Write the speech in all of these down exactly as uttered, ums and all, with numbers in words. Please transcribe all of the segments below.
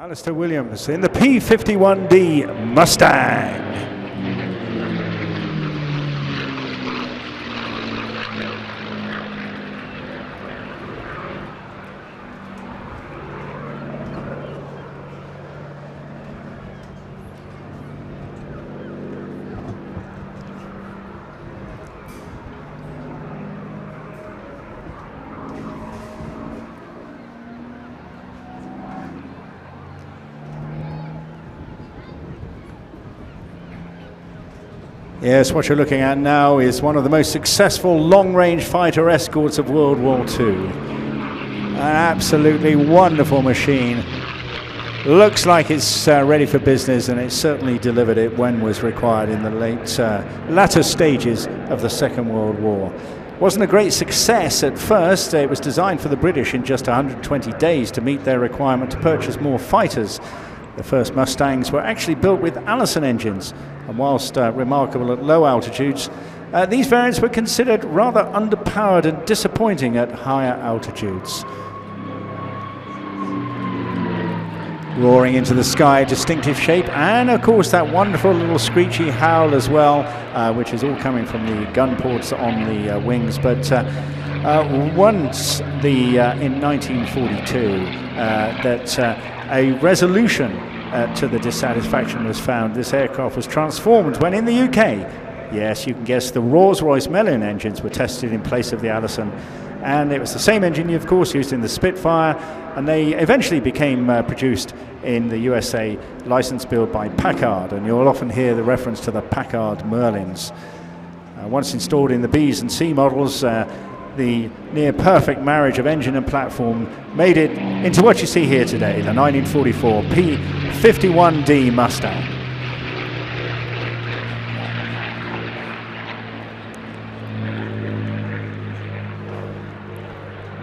Alistair Williams in the P fifty-one D Mustang. Yes, what you're looking at now is one of the most successful long-range fighter escorts of World War Two. An absolutely wonderful machine. Looks like it's uh, ready for business, and it certainly delivered it when was required in the late uh, latter stages of the Second World War. Wasn't a great success at first. It was designed for the British in just one hundred twenty days to meet their requirement to purchase more fighters. The first Mustangs were actually built with Allison engines, and whilst uh, remarkable at low altitudes, uh, these variants were considered rather underpowered and disappointing at higher altitudes. Roaring into the sky, distinctive shape, and of course that wonderful little screechy howl as well, uh, which is all coming from the gun ports on the uh, wings. But uh, uh, once the uh, in nineteen forty-two uh, that uh, a resolution uh, to the dissatisfaction was found. This aircraft was transformed when in the U K, yes, you can guess, the Rolls-Royce Merlin engines were tested in place of the Allison. And it was the same engine, of course, used in the Spitfire, and they eventually became uh, produced in the U S A, licensed build by Packard, and you'll often hear the reference to the Packard Merlins. Uh, once installed in the B's and C models, uh, the near-perfect marriage of engine and platform made it into what you see here today, the nineteen forty-four P fifty-one D Mustang.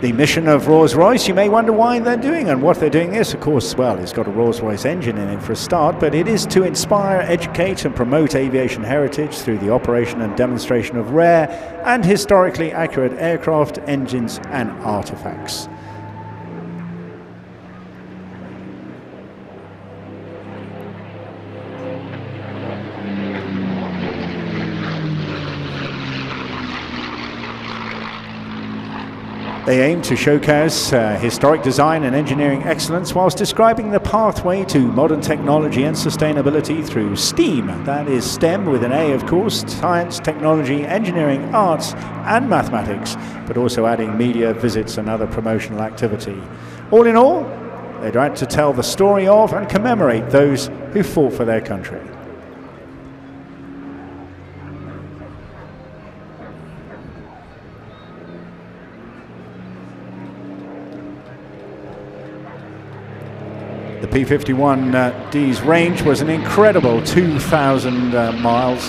The mission of Rolls-Royce, you may wonder why they're doing and what they're doing this. Of course, well, it's got a Rolls-Royce engine in it for a start, but it is to inspire, educate and promote aviation heritage through the operation and demonstration of rare and historically accurate aircraft, engines and artifacts. They aim to showcase uh, historic design and engineering excellence whilst describing the pathway to modern technology and sustainability through STEAM. That is STEM with an A, of course, science, technology, engineering, arts and mathematics, but also adding media, visits and other promotional activity. All in all, they'd like to tell the story of and commemorate those who fought for their country. The P fifty-one D's range was an incredible two thousand uh, miles,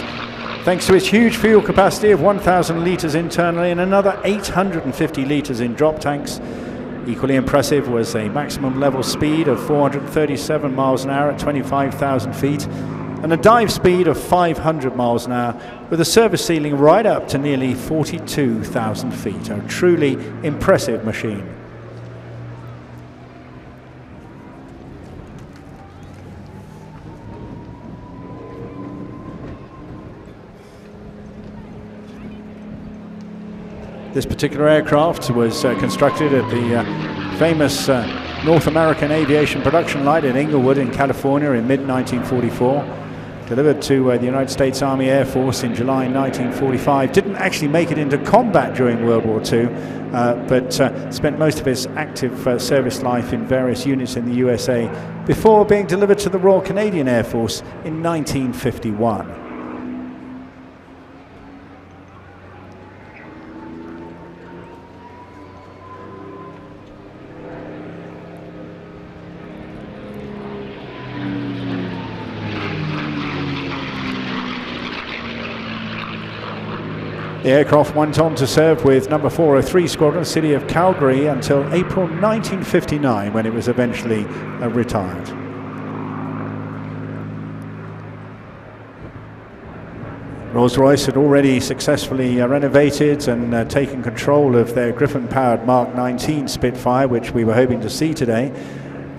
thanks to its huge fuel capacity of one thousand litres internally and another eight hundred fifty litres in drop tanks. Equally impressive was a maximum level speed of four hundred thirty-seven miles an hour at twenty-five thousand feet and a dive speed of five hundred miles an hour with a service ceiling right up to nearly forty-two thousand feet. A truly impressive machine. This particular aircraft was uh, constructed at the uh, famous uh, North American Aviation production line in Inglewood in California in mid nineteen forty-four. Delivered to uh, the United States Army Air Force in July nineteen forty-five. Didn't actually make it into combat during World War Two, uh, but uh, spent most of its active uh, service life in various units in the U S A before being delivered to the Royal Canadian Air Force in nineteen fifty-one. The aircraft went on to serve with number four oh three Squadron, City of Calgary, until April nineteen fifty-nine, when it was eventually uh, retired. Rolls-Royce had already successfully uh, renovated and uh, taken control of their Griffon-powered Mark nineteen Spitfire, which we were hoping to see today.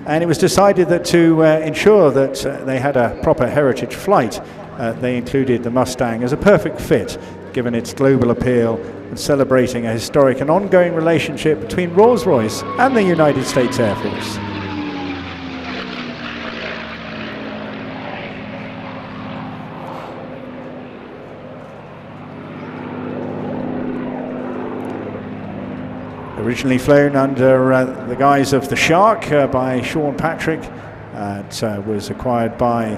and it was decided that to uh, ensure that uh, they had a proper heritage flight, uh, they included the Mustang as a perfect fit, given its global appeal and celebrating a historic and ongoing relationship between Rolls-Royce and the United States Air Force. Originally flown under uh, the guise of the Shark uh, by Sean Patrick, uh, it uh, was acquired by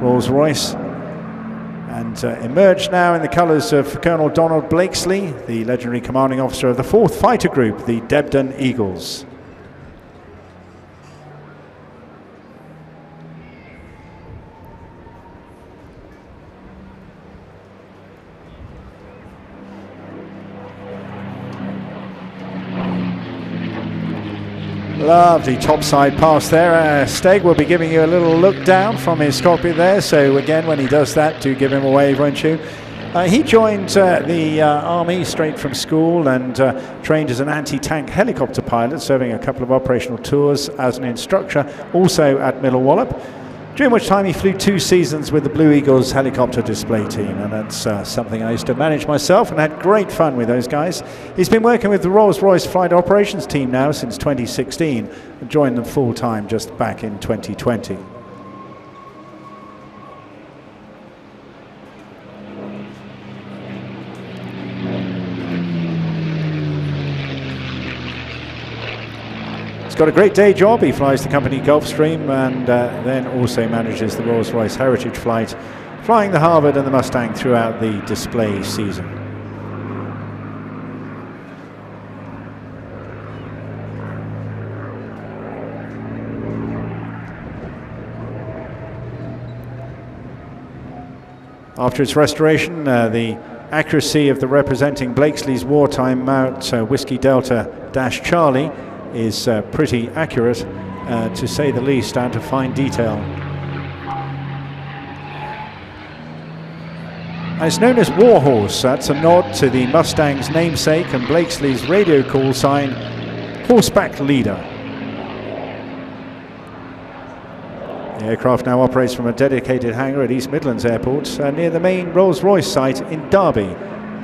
Rolls-Royce and uh, emerged now in the colours of Colonel Donald Blakesley, the legendary commanding officer of the fourth Fighter Group, the Debden Eagles. Lovely topside pass there. Uh, Stegg will be giving you a little look down from his cockpit there, so again, when he does that, do give him a wave, won't you? Uh, he joined uh, the uh, Army straight from school and uh, trained as an anti-tank helicopter pilot, serving a couple of operational tours as an instructor, also at Middle Wallop, during which time he flew two seasons with the Blue Eagles helicopter display team, and that's uh, something I used to manage myself and had great fun with those guys. He's been working with the Rolls-Royce Flight Operations team now since twenty sixteen, and joined them full-time just back in twenty twenty. He's got a great day job. He flies the company Gulfstream and uh, then also manages the Rolls-Royce Heritage Flight, flying the Harvard and the Mustang throughout the display season. After its restoration, uh, the accuracy of the representing Blakesley's wartime mount, uh, Whiskey Delta-Charlie, is uh, pretty accurate, uh, to say the least, down to fine detail. And it's known as Warhorse. That's a nod to the Mustang's namesake and Blakesley's radio call sign, Horseback Leader. The aircraft now operates from a dedicated hangar at East Midlands Airport, uh, near the main Rolls-Royce site in Derby,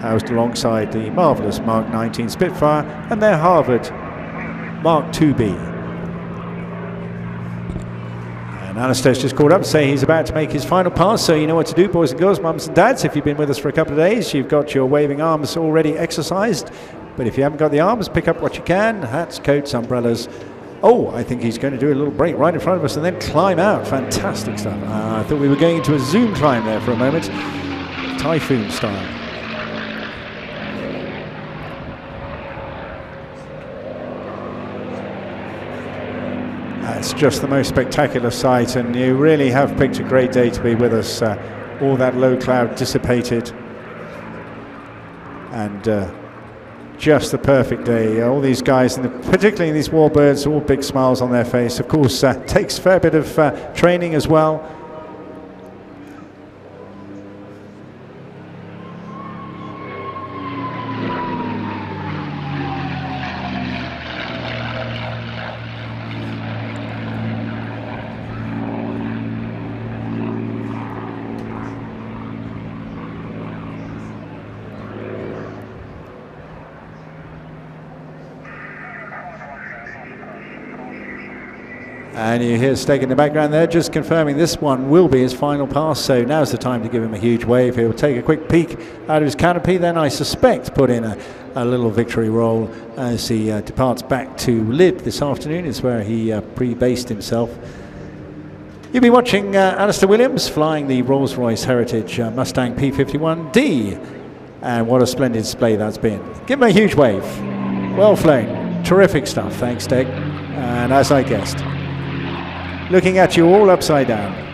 housed alongside the marvellous Mark nineteen Spitfire and their Harvard Mark two B. And Alistair's just called up to say he's about to make his final pass, so you know what to do, boys and girls, mums and dads. If you've been with us for a couple of days, you've got your waving arms already exercised, but if you haven't got the arms, pick up what you can: hats, coats, umbrellas. Oh, I think he's going to do a little break right in front of us and then climb out. Fantastic stuff. uh, I thought we were going into a zoom climb there for a moment, typhoon style. It's just the most spectacular sight, and you really have picked a great day to be with us. Uh, all that low cloud dissipated, and uh, just the perfect day. All these guys, and the, particularly these warbirds, all big smiles on their face. Of course, uh, takes a fair bit of uh, training as well. And you hear Stegg in the background there, just confirming this one will be his final pass, so now's the time to give him a huge wave. He'll take a quick peek out of his canopy, then I suspect put in a, a little victory roll as he uh, departs back to Lyd this afternoon. It's where he uh, pre-based himself. You'll be watching uh, Alistair Williams flying the Rolls-Royce Heritage uh, Mustang P fifty-one D, and what a splendid display that's been. Give him a huge wave. Well flown. Terrific stuff. Thanks, Stegg. And as I guessed, looking at you all upside down.